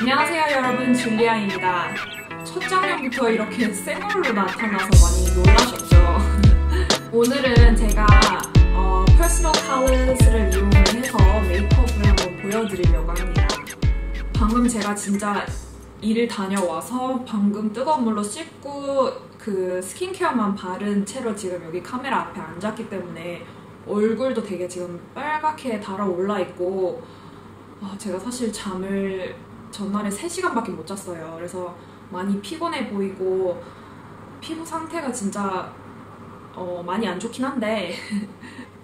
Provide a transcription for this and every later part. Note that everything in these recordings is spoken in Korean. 안녕하세요 여러분, 줄리안입니다. 첫 장면부터 이렇게 생얼로 나타나서 많이 놀라셨죠? 오늘은 제가 퍼스널 컬러스를 이용해서 메이크업을 한번 보여드리려고 합니다. 방금 제가 진짜 일을 다녀와서 방금 뜨거운 물로 씻고 그 스킨케어만 바른 채로 지금 여기 카메라 앞에 앉았기 때문에 얼굴도 되게 지금 빨갛게 달아올라 있고, 제가 사실 잠을 전날에 3시간밖에 못 잤어요. 그래서 많이 피곤해 보이고 피부 상태가 진짜 많이 안 좋긴 한데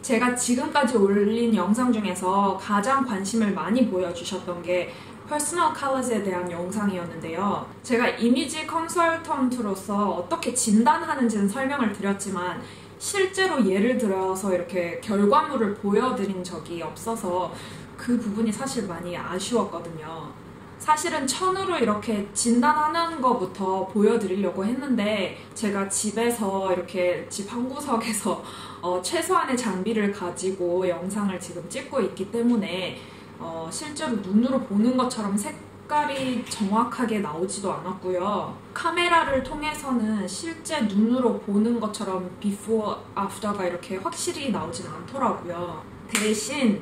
제가 지금까지 올린 영상 중에서 가장 관심을 많이 보여주셨던 게 퍼스널 컬러스에 대한 영상이었는데요. 제가 이미지 컨설턴트로서 어떻게 진단하는지는 설명을 드렸지만 실제로 예를 들어서 이렇게 결과물을 보여드린 적이 없어서 그 부분이 사실 많이 아쉬웠거든요. 사실은 천으로 이렇게 진단하는 거부터 보여드리려고 했는데 제가 집에서 이렇게 집 한구석에서 최소한의 장비를 가지고 영상을 지금 찍고 있기 때문에 실제로 눈으로 보는 것처럼 색깔이 정확하게 나오지도 않았고요. 카메라를 통해서는 실제 눈으로 보는 것처럼 비포, 아프터가 이렇게 확실히 나오진 않더라고요. 대신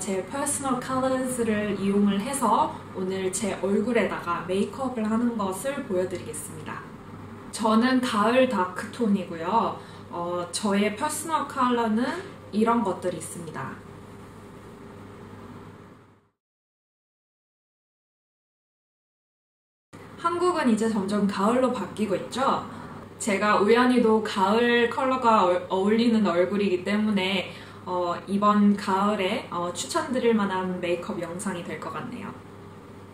제 퍼스널 컬러스를 이용을 해서 오늘 제 얼굴에다가 메이크업을 하는 것을 보여드리겠습니다. 저는 가을 다크톤이고요. 저의 퍼스널 컬러는 이런 것들이 있습니다. 한국은 이제 점점 가을로 바뀌고 있죠? 제가 우연히도 가을 컬러가 어울리는 얼굴이기 때문에 이번 가을에 추천드릴 만한 메이크업 영상이 될 것 같네요.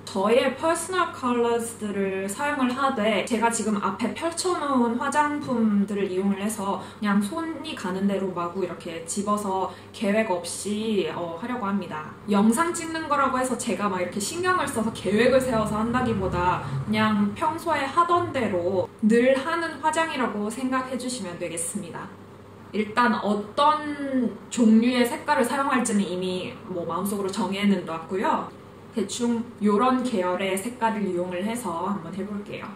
저의 퍼스널 컬러스들을 사용을 하되 제가 지금 앞에 펼쳐놓은 화장품들을 이용을 해서 그냥 손이 가는 대로 마구 이렇게 집어서 계획 없이 하려고 합니다. 영상 찍는 거라고 해서 제가 막 이렇게 신경을 써서 계획을 세워서 한다기보다 그냥 평소에 하던 대로 늘 하는 화장이라고 생각해주시면 되겠습니다. 일단 어떤 종류의 색깔을 사용할지는 이미 마음속으로 정해놓았고요. 대충 이런 계열의 색깔을 이용을 해서 한번 해볼게요.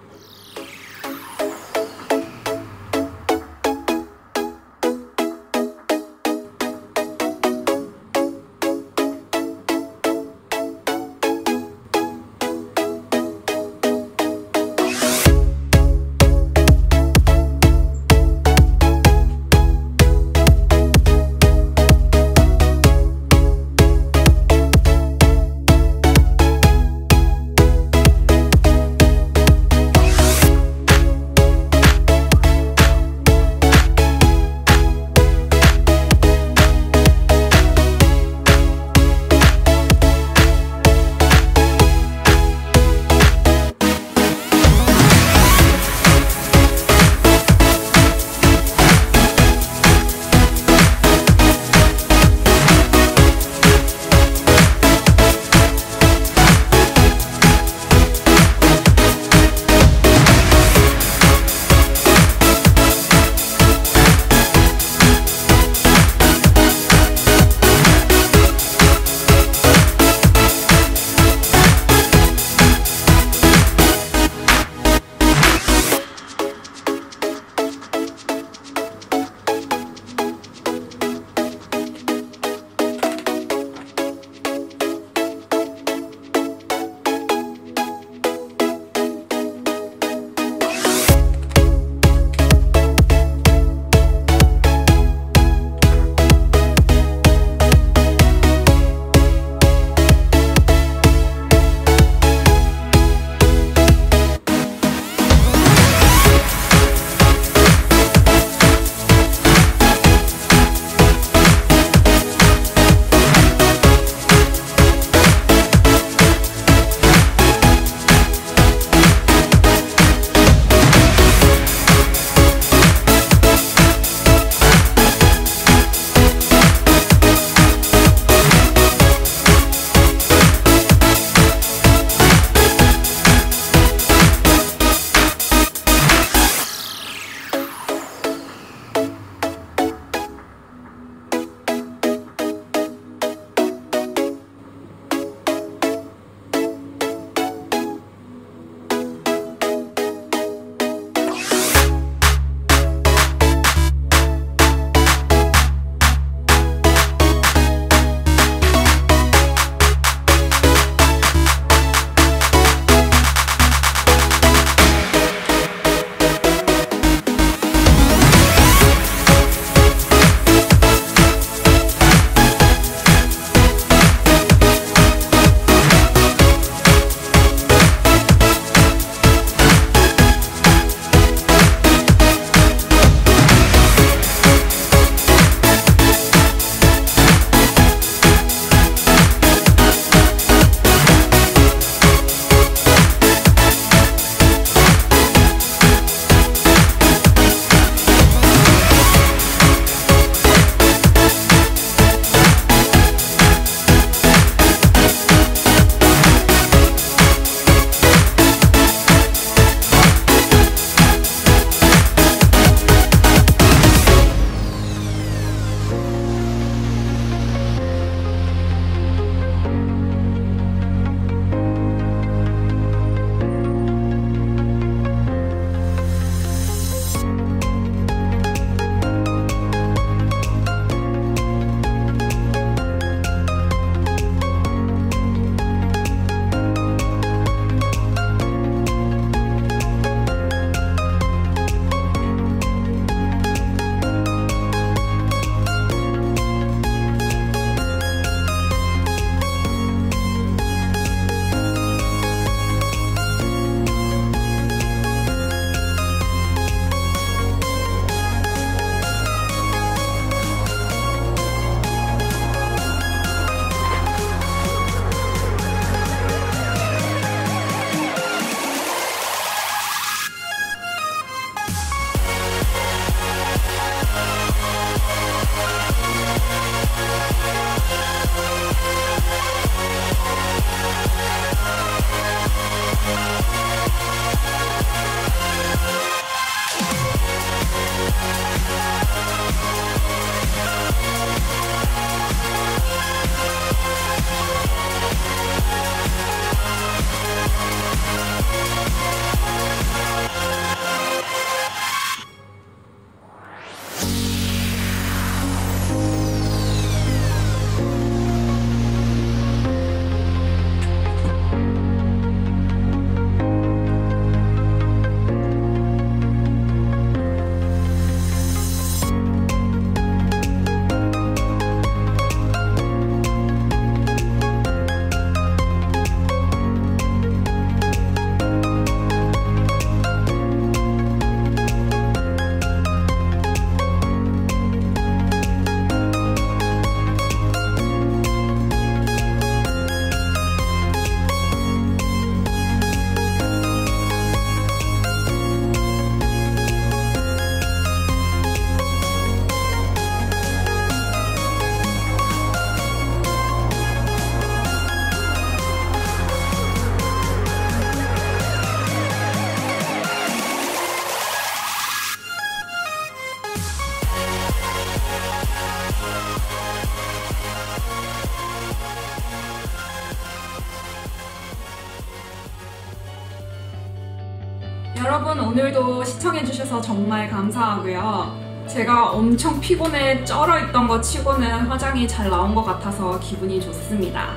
여러분 오늘도 시청해주셔서 정말 감사하고요. 제가 엄청 피곤해 쩔어있던 것 치고는 화장이 잘 나온 것 같아서 기분이 좋습니다.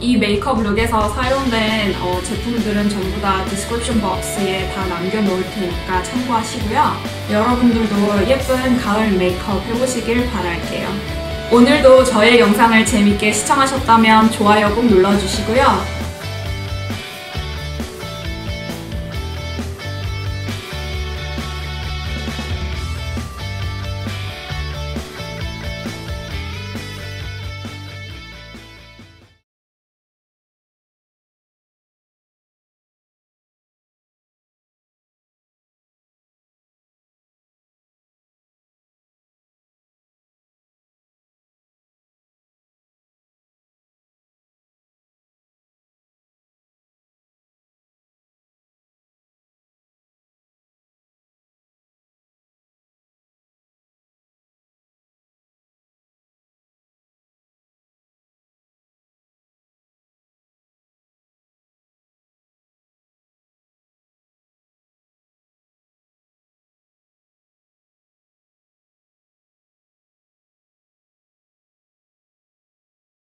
이 메이크업 룩에서 사용된 제품들은 전부 다 디스크립션 박스에 다 남겨놓을 테니까 참고하시고요. 여러분들도 예쁜 가을 메이크업 해보시길 바랄게요. 오늘도 저의 영상을 재밌게 시청하셨다면 좋아요 꼭 눌러주시고요.